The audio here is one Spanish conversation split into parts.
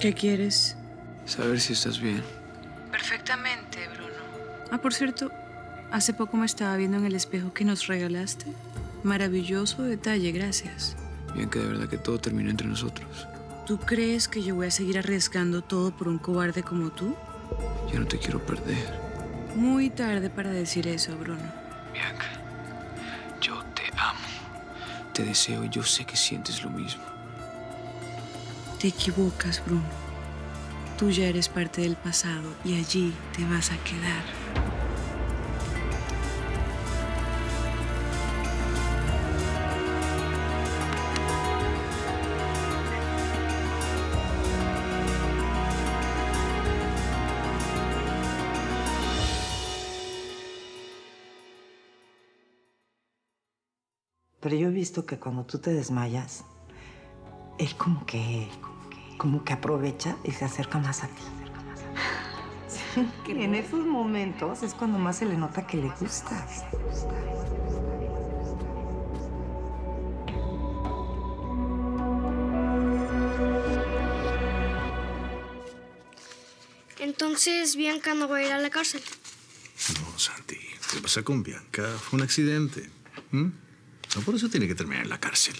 ¿Qué quieres? Saber si estás bien. Perfectamente, Bruno. Ah, por cierto, hace poco me estaba viendo en el espejo que nos regalaste. Maravilloso detalle, gracias. Bianca, de verdad que todo terminó entre nosotros. ¿Tú crees que yo voy a seguir arriesgando todo por un cobarde como tú? Yo no te quiero perder. Muy tarde para decir eso, Bruno. Bianca, yo te amo. Te deseo y yo sé que sientes lo mismo. Te equivocas, Bruno. Tú ya eres parte del pasado y allí te vas a quedar. Pero yo he visto que cuando tú te desmayas, él como que aprovecha y se acerca más a ti. Sí, que en esos momentos es cuando más se le nota que le gustas. Entonces, Bianca no va a ir a la cárcel. No, Santi. Lo que pasa con Bianca fue un accidente. No, por eso tiene que terminar en la cárcel.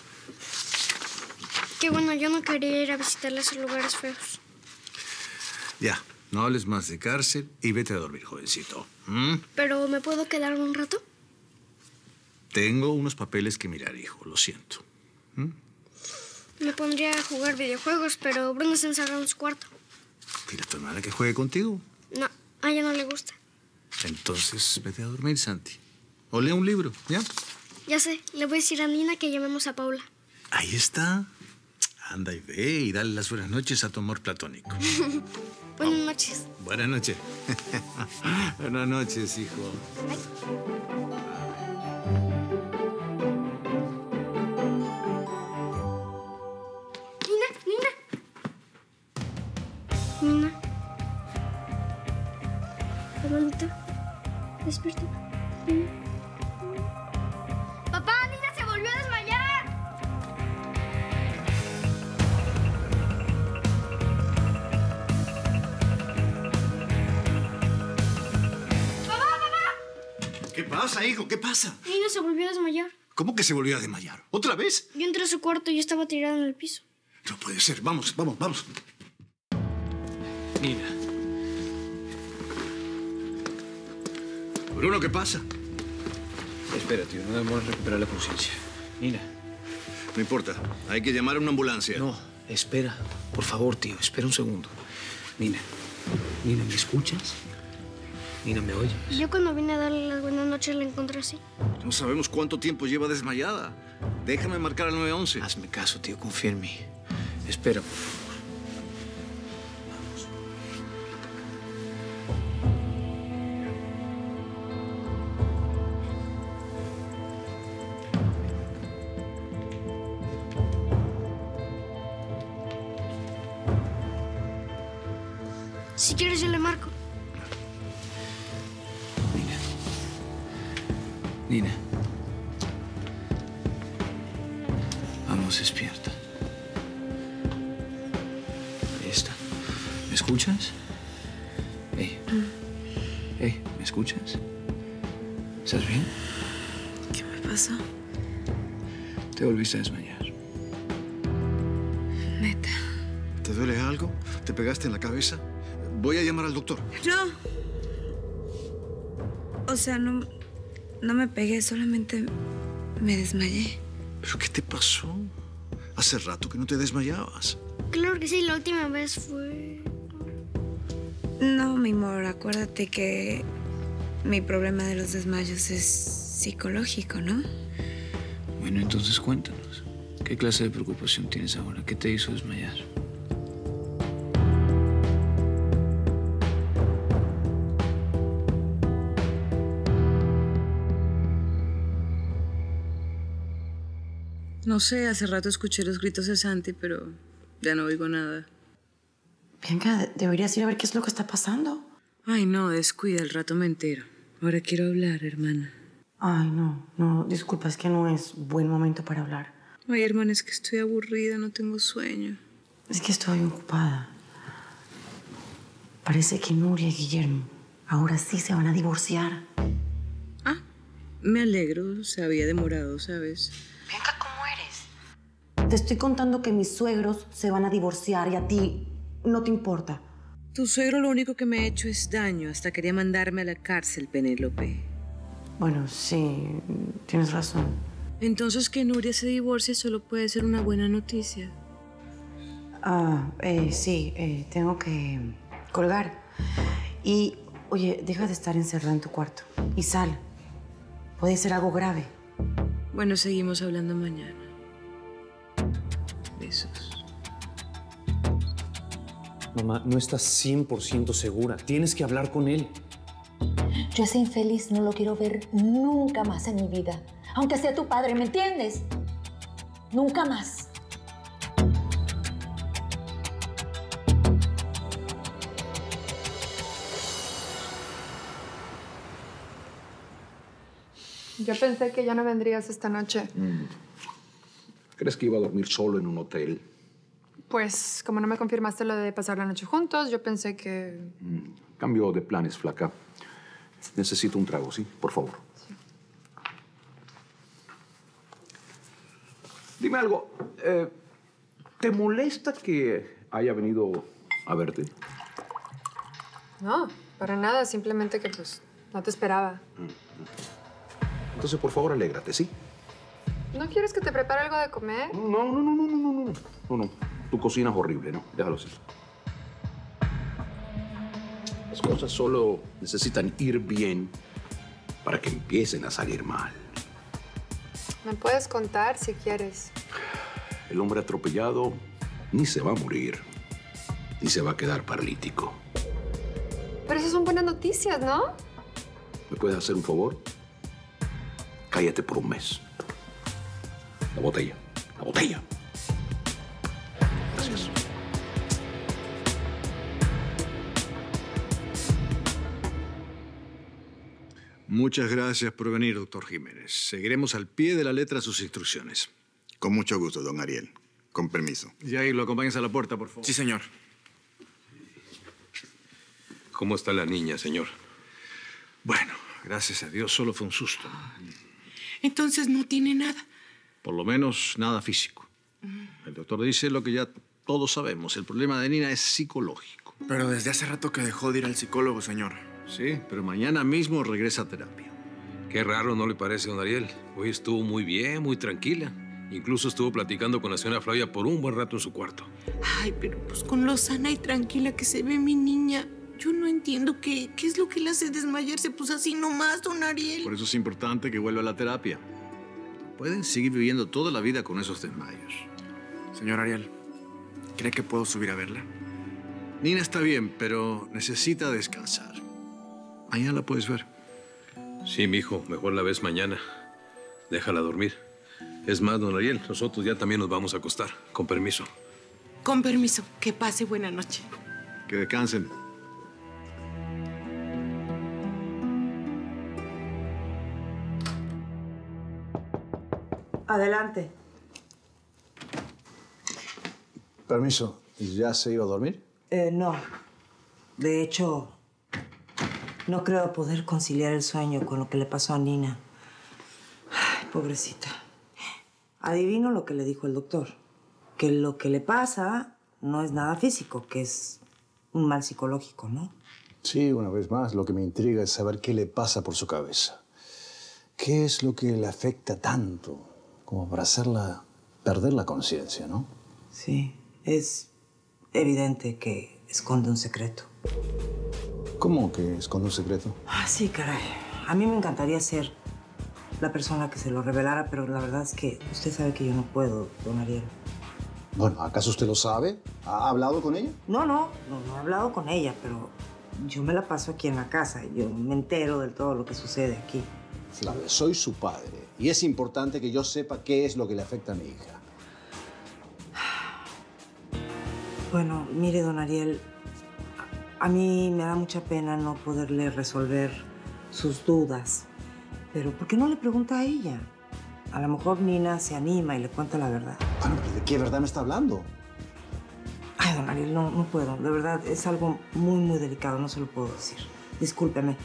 Qué bueno, yo no quería ir a visitarles a lugares feos. Ya, no hables más de cárcel y vete a dormir, jovencito. ¿Pero me puedo quedar un rato? Tengo unos papeles que mirar, hijo, lo siento. Me pondría a jugar videojuegos, pero Bruno se encerró en su cuarto. ¿Tira a tu hermana que juegue contigo? No, a ella no le gusta. Entonces, vete a dormir, Santi. O lee un libro, ¿ya? Ya sé, le voy a decir a Nina que llamemos a Paula. Ahí está. Anda y ve y dale las buenas noches a tu amor platónico. Buenas noches. Buenas noches. Buenas noches, hijo. Ay. Nina, Nina. Nina. Hermanito, despierta. Nina. ¿Qué pasa, hijo? ¿Qué pasa? Nina se volvió a desmayar. ¿Cómo que se volvió a desmayar? ¿Otra vez? Yo entré a su cuarto y estaba tirada en el piso. No puede ser. Vamos, vamos, vamos. Nina. Bruno, ¿qué pasa? Espera, tío. No debemos recuperar la conciencia. Nina. No importa. Hay que llamar a una ambulancia. No, espera. Por favor, tío. Espera un segundo. Nina. Nina, ¿me escuchas? Nina, ¿me oyes? Yo cuando vine a darle las buenas noches la encontré así. No sabemos cuánto tiempo lleva desmayada. Déjame marcar al 911. Hazme caso, tío. Confía en mí. Espera, por favor. Vamos. Si quieres, yo le marco. Nina. Vamos, despierta. Ahí está. ¿Me escuchas? Ey. Ey, ¿me escuchas? ¿Estás bien? ¿Qué me pasa? Te volviste a desmayar. Neta. ¿Te duele algo? ¿Te pegaste en la cabeza? Voy a llamar al doctor. No. O sea, no... No me pegué, solamente me desmayé. ¿Pero qué te pasó? Hace rato que no te desmayabas. Claro que sí, la última vez fue... No, mi amor, acuérdate que mi problema de los desmayos es psicológico, ¿no? Bueno, entonces cuéntanos. ¿Qué clase de preocupación tienes ahora? ¿Qué te hizo desmayar? No sé, hace rato escuché los gritos de Santi, pero ya no oigo nada. Venga, deberías ir a ver qué es lo que está pasando. Ay, no, descuida, al rato me entero. Ahora quiero hablar, hermana. Ay, no, disculpa, es que no es buen momento para hablar. Ay, hermana, es que estoy aburrida, no tengo sueño. Es que estoy ocupada. Parece que Nuria y Guillermo ahora sí se van a divorciar. Ah, me alegro. Se había demorado, ¿sabes? Bianca, ¿cómo eres? Te estoy contando que mis suegros se van a divorciar y a ti no te importa. Tu suegro lo único que me ha hecho es daño. Hasta quería mandarme a la cárcel, Penélope. Bueno, sí, tienes razón. Entonces que Nuria se divorcie solo puede ser una buena noticia. Ah, sí, tengo que colgar. Y, oye, deja de estar encerrada en tu cuarto y sal. Puede ser algo grave. Bueno, seguimos hablando mañana. Besos. Mamá, no estás 100% segura. Tienes que hablar con él. Yo ese infeliz no lo quiero ver nunca más en mi vida. Aunque sea tu padre, ¿me entiendes? Nunca más. Yo pensé que ya no vendrías esta noche. ¿Crees que iba a dormir solo en un hotel? Pues, como no me confirmaste lo de pasar la noche juntos, yo pensé que... Cambio de planes, flaca. Necesito un trago, ¿sí? Por favor. Sí. Dime algo. ¿Te molesta que haya venido a verte? No, para nada. Simplemente que, pues, no te esperaba. Entonces, por favor, alégrate, ¿sí? ¿No quieres que te prepare algo de comer? No. Tú cocinas horrible, ¿no? Déjalo así. Las cosas solo necesitan ir bien para que empiecen a salir mal. Me puedes contar si quieres. El hombre atropellado ni se va a morir, ni se va a quedar paralítico. Pero esas son buenas noticias, ¿no? ¿Me puedes hacer un favor? Cállate por un mes. La botella. La botella. Gracias. Muchas gracias por venir, doctor Jiménez. Seguiremos al pie de la letra sus instrucciones. Con mucho gusto, don Ariel. Con permiso. Y ahí lo acompañas a la puerta, por favor. Sí, señor. ¿Cómo está la niña, señor? Bueno, gracias a Dios, solo fue un susto. Entonces no tiene nada. Por lo menos nada físico. El doctor dice lo que ya todos sabemos. El problema de Nina es psicológico. Pero desde hace rato que dejó de ir al psicólogo, señor. Sí, pero mañana mismo regresa a terapia. Qué raro, ¿no le parece, don Ariel? Hoy estuvo muy bien, muy tranquila. Incluso estuvo platicando con la señora Flavia por un buen rato en su cuarto. Ay, pero pues con lo sana y tranquila que se ve mi niña. Yo no entiendo qué es lo que le hace desmayarse, pues así nomás, don Ariel. Por eso es importante que vuelva a la terapia. Pueden seguir viviendo toda la vida con esos desmayos. Señor Ariel, ¿cree que puedo subir a verla? Nina está bien, pero necesita descansar. Mañana la puedes ver. Sí, mijo, mejor la ves mañana. Déjala dormir. Es más, don Ariel, nosotros ya también nos vamos a acostar. Con permiso. Con permiso. Que pase buena noche. Que descansen. Adelante. Permiso, ¿ya se iba a dormir? No. De hecho, no creo poder conciliar el sueño con lo que le pasó a Nina. Ay, pobrecita. Adivino lo que le dijo el doctor. Que lo que le pasa no es nada físico, que es un mal psicológico, ¿no? Sí, una vez más, lo que me intriga es saber qué le pasa por su cabeza. ¿Qué es lo que le afecta tanto? Como para hacerla perder la conciencia, ¿no? Sí, es evidente que esconde un secreto. ¿Cómo que esconde un secreto? Ah, sí, caray. A mí me encantaría ser la persona que se lo revelara, pero la verdad es que usted sabe que yo no puedo, don Ariel. Bueno, ¿acaso usted lo sabe? ¿Ha hablado con ella? No he hablado con ella, pero yo me la paso aquí en la casa. Yo me entero de todo lo que sucede aquí. Flavio, soy su padre. Y es importante que yo sepa qué es lo que le afecta a mi hija. Bueno, mire, don Ariel, a mí me da mucha pena no poderle resolver sus dudas. Pero ¿por qué no le pregunta a ella? A lo mejor Nina se anima y le cuenta la verdad. Bueno, ¿pero de qué verdad me está hablando? Ay, don Ariel, no puedo. De verdad, es algo muy, muy delicado. No se lo puedo decir. Discúlpeme.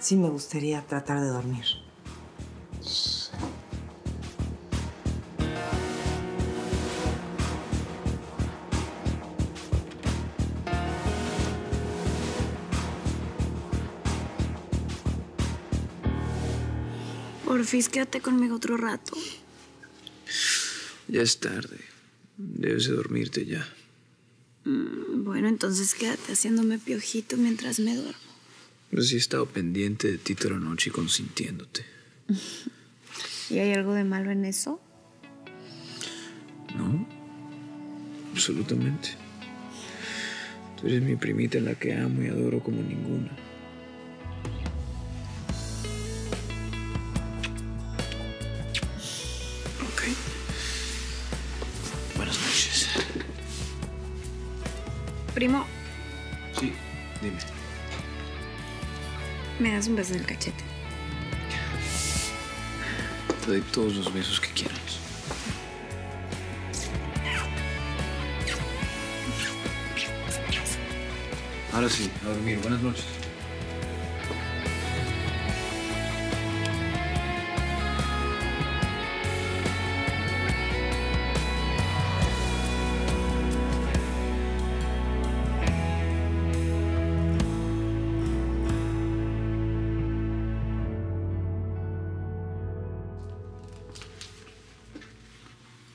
Sí me gustaría tratar de dormir. Porfis, quédate conmigo otro rato. Ya es tarde. Debes de dormirte ya. Bueno, entonces quédate haciéndome piojito mientras me duermo. Pero sí he estado pendiente de ti toda la noche y consintiéndote. ¿Y hay algo de malo en eso? No, absolutamente. Tú eres mi primita en la que amo y adoro como ninguna. Ok. Buenas noches. Primo. Sí, dime. Me das un beso en el cachete. Te doy todos los besos que quieras. Ahora sí, a dormir. Buenas noches.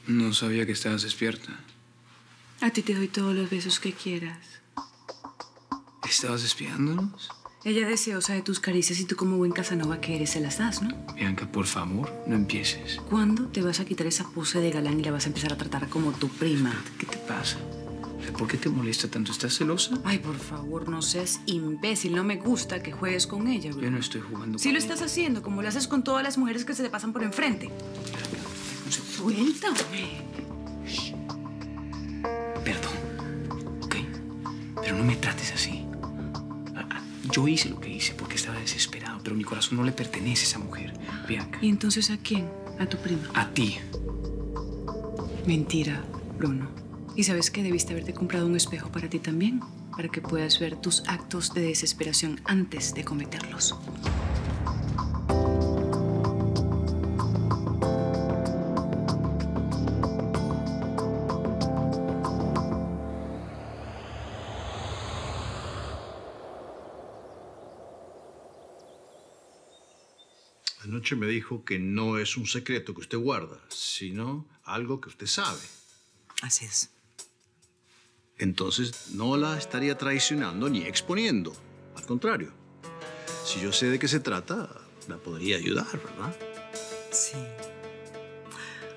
No sabía que estabas despierta. A ti te doy todos los besos que quieras. ¿Estabas espiándonos? Ella deseosa de tus caricias y tú, como buen Casanova que eres, se las das, ¿no? Bianca, por favor, no empieces. ¿Cuándo te vas a quitar esa pose de galán y la vas a empezar a tratar como tu prima? ¿Qué te pasa? ¿Por qué te molesta tanto? ¿Estás celosa? Ay, por favor, no seas imbécil. No me gusta que juegues con ella, Bruno. Yo no estoy jugando con ella. Sí lo estás haciendo, como lo haces con todas las mujeres que se te pasan por enfrente. Suéltame. Shh. Perdón, ¿ok? Pero no me trates así. Yo hice lo que hice porque estaba desesperado, pero mi corazón no le pertenece a esa mujer, Bianca. ¿Y entonces a quién? ¿A tu prima? A ti. Mentira, Bruno. ¿Y sabes que debiste haberte comprado un espejo para ti también? Para que puedas ver tus actos de desesperación antes de cometerlos. Anoche me dijo que no es un secreto que usted guarda, sino algo que usted sabe. Así es. Entonces no la estaría traicionando ni exponiendo. Al contrario, si yo sé de qué se trata, la podría ayudar, ¿verdad? Sí.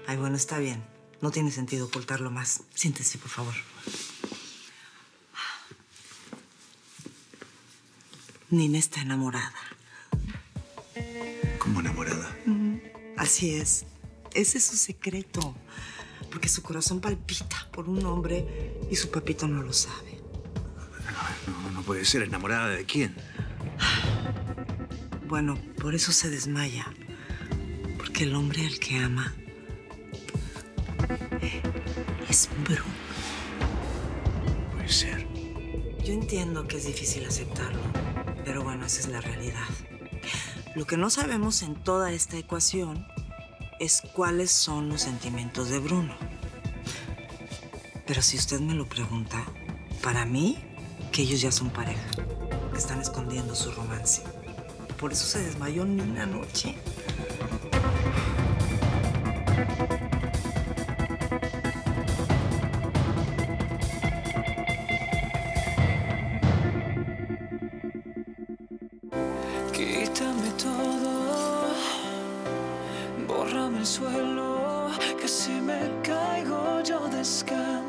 Ay, bueno, está bien. No tiene sentido ocultarlo más. Siéntese, por favor. Nina está enamorada. Enamorada. Así es. Ese es su secreto. Porque su corazón palpita por un hombre y su papito no lo sabe. No puede ser. ¿Enamorada de quién? Bueno, por eso se desmaya. Porque el hombre al que ama es Bruno. No puede ser. Yo entiendo que es difícil aceptarlo, pero bueno, esa es la realidad. Lo que no sabemos en toda esta ecuación es cuáles son los sentimientos de Bruno. Pero si usted me lo pregunta, para mí, que ellos ya son pareja, que están escondiendo su romance. Por eso se desmayó Nina anoche. Suelo, que si me caigo yo descanso.